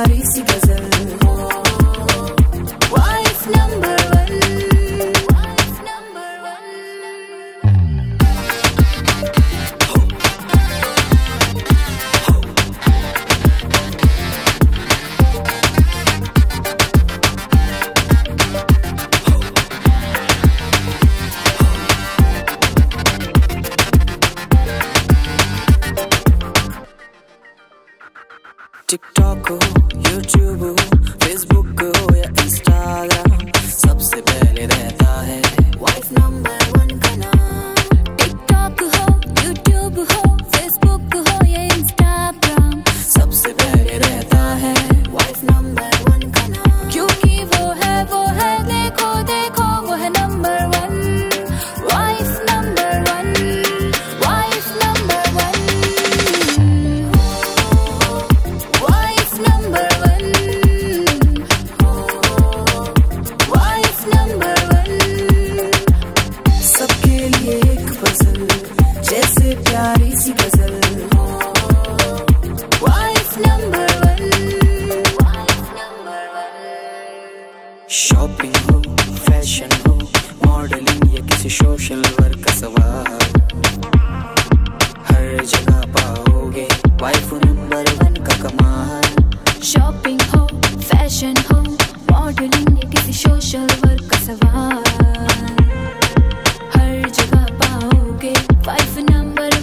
प्यारी सी गजल वाइफ नंबर टिकटॉक हो, यूट्यूब हो, फेसबुक हो या इंस्टाग्राम, सबसे पहले रहता है वाइफ नंबर वन का नाम। टिकटॉक हो, यूट्यूब हो, फेसबुक हो या इंस्टाग्राम, सबसे पहले रहता है वाइफ नंबर वन का नाम। क्योंकि वो है देखो देखो वो है number one, wife number one, wife number one, number one, wife number one। सबके लिए एक पजल जैसे प्यारी सी गजल, wife number one, wife number one। Shopping हो, फैशन हो, मॉडलिंग या किसी सोशल वर्क का सवाल, हर जगह पाओगे वाइफ नंबर वन का कमाल। शॉपिंग हो, फैशन हो, मॉडलिंग या किसी सोशल वर्क का सवाल, हर जगह पाओगे वाइफ नंबर